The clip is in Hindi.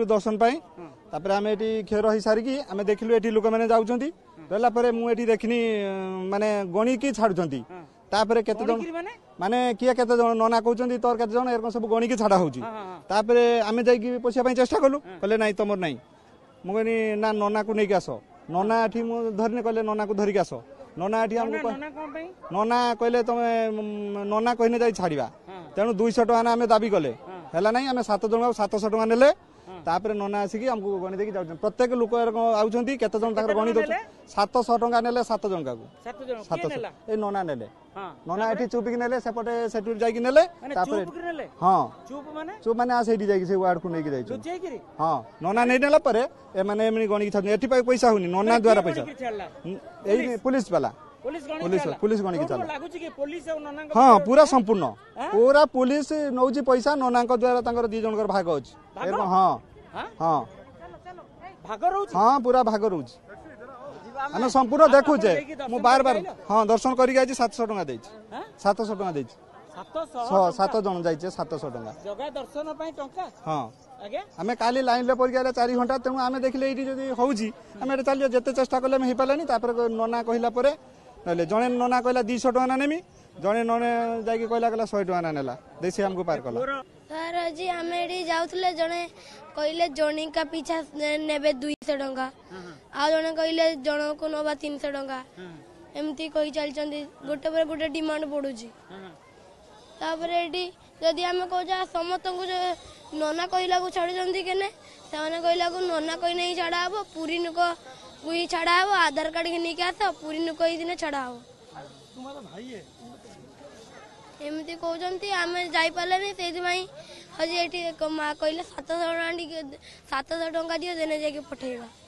दर्शन आम क्षीर हो सारिकी आम देखिलु ये लोक मैंने जाऊपर मुझे देखनी मानने गणिकी छाड़ी माने किए केते जन नना कहते तोर केते जन एरक सब गणिकी छाड़ा होपर आम जाइए पोषापी चेष्टा कलु कहले ना तुम ना मुझे ना नना को लेकिन आस नना धरने कहले नना को धरिक आस नना नना कहले तुम नना कहने जा छाड़ा तेणु 200 टका आम दाबी कले है आम 7 जन 700 टका ने तापर नना आसिक आमको गणी देखिए जाऊँ प्रत्येक लोक आउंट केत गणित 700 टका ने 7 जन का नना ने नना ये चुपिक ने सेपटे से हाँ चुप माना से वार्ड को लेकिन हाँ नना नहीं ने गणी छाड़ी पैसा होनी नना द्वारा पैसा पुलिस वाला पुलिस गणिकी चला हाँ पूरा संपूर्ण पूरा पुलिस नौ पैसा नना द्वारा दी जन भाग अच्छे हाँ हाँ हाँ पूरा भाग रोज आम संपूर्ण देखुचे मु बार बार हाँ दर्शन करके 700 टका 700 टका 7 जन जाइए 700 टका जगह दर्शन हाँ आम काली लाइन रे परीक्षा 4 घंटा तेणु आम देखिले ये हमें चलिए जिते चेस्टा कले पारानी नना कहला ना जड़े नना कहला 200 टका नेमी जड़े नना जाके कहला 100 टका नेला देसी हमको पार कला सर जी आम जाऊले जड़े कहले जड़े का पीछा ने 200 टका आ जड़े कहले जड़े को नवा 300 टका एमती कही चलते गोटे पर गोटे डिमांड पड़ुची जदि आम कह समस्त को नना कहला को छाड़ी केने से कहला को नना कहने ही छाड़ा हे पूरी नुको ही छाड़ा हे आधार कार्ड के नहीं आस पूरी नुको ही दिन छाड़ा हे एमती कहते आम जापारे से हजी माँ कहले 700 टका दिए देने जाके पठेगा।